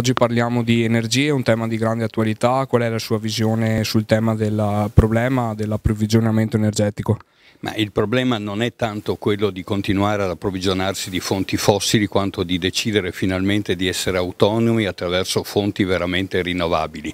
Oggi parliamo di energie, un tema di grande attualità. Qual è la sua visione sul tema del problema dell'approvvigionamento energetico? Ma il problema non è tanto quello di continuare ad approvvigionarsi di fonti fossili quanto di decidere finalmente di essere autonomi attraverso fonti veramente rinnovabili.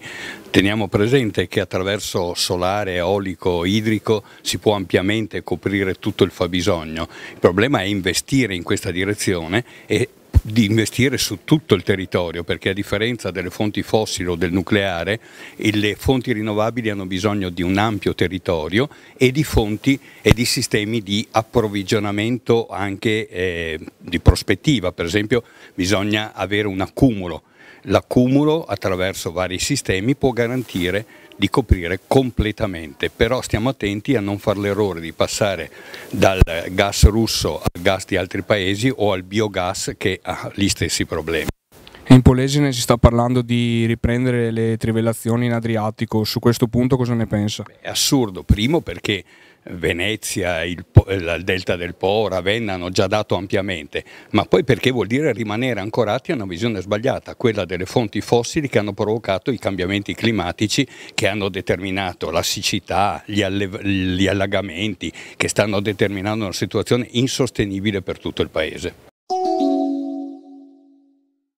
Teniamo presente che attraverso solare, eolico, idrico si può ampiamente coprire tutto il fabbisogno. Il problema è investire in questa direzione e di investire su tutto il territorio, perché a differenza delle fonti fossili o del nucleare, le fonti rinnovabili hanno bisogno di un ampio territorio e di fonti e di sistemi di approvvigionamento anche di prospettiva. Per esempio bisogna avere un accumulo. L'accumulo attraverso vari sistemi può garantire di coprire completamente, però stiamo attenti a non fare l'errore di passare dal gas russo al gas di altri paesi o al biogas, che ha gli stessi problemi. In Polesine si sta parlando di riprendere le trivellazioni in Adriatico. Su questo punto cosa ne pensa? È assurdo, primo perché Venezia, il delta del Po, Ravenna hanno già dato ampiamente, ma poi perché vuol dire rimanere ancorati a una visione sbagliata, quella delle fonti fossili che hanno provocato i cambiamenti climatici, che hanno determinato la siccità, gli allagamenti, che stanno determinando una situazione insostenibile per tutto il Paese.